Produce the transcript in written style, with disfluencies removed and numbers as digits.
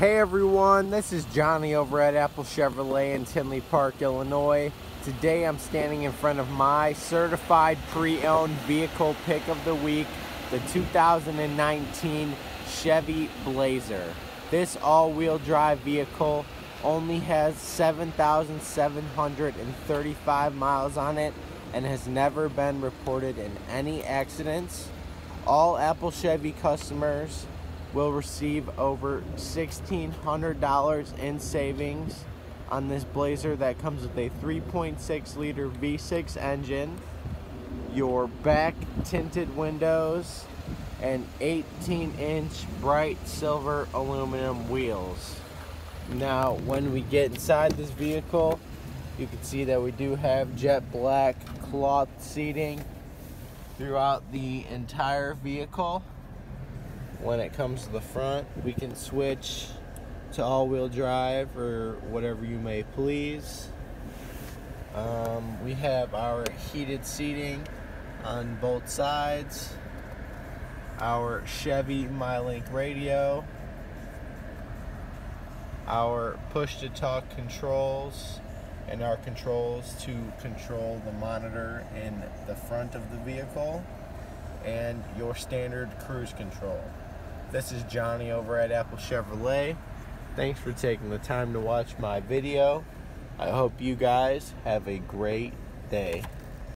Hey everyone, this is Johnny over at Apple Chevrolet in Tinley Park, Illinois. Today I'm standing in front of my certified pre-owned vehicle pick of the week, the 2019 Chevy Blazer. This all-wheel drive vehicle only has 7,735 miles on it and has never been reported in any accidents. All Apple Chevy customers will receive over $1,600 in savings on this Blazer that comes with a 3.6 liter V6 engine, your back tinted windows, and 18-inch bright silver aluminum wheels. Now, when we get inside this vehicle, you can see that we do have jet black cloth seating throughout the entire vehicle. When it comes to the front, we can switch to all-wheel drive or whatever you may please. We have our heated seating on both sides, our Chevy MyLink radio, our push-to-talk controls, and our controls to control the monitor in the front of the vehicle, and your standard cruise control. This is Johnny over at Apple Chevrolet. Thanks for taking the time to watch my video. I hope you guys have a great day.